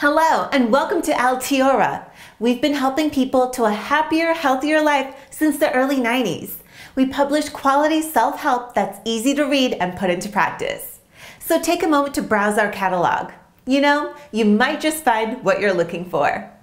Hello and welcome to Altiora. We've been helping people to a happier, healthier life since the early 90s. We publish quality self-help that's easy to read and put into practice. So take a moment to browse our catalog. You know, you might just find what you're looking for.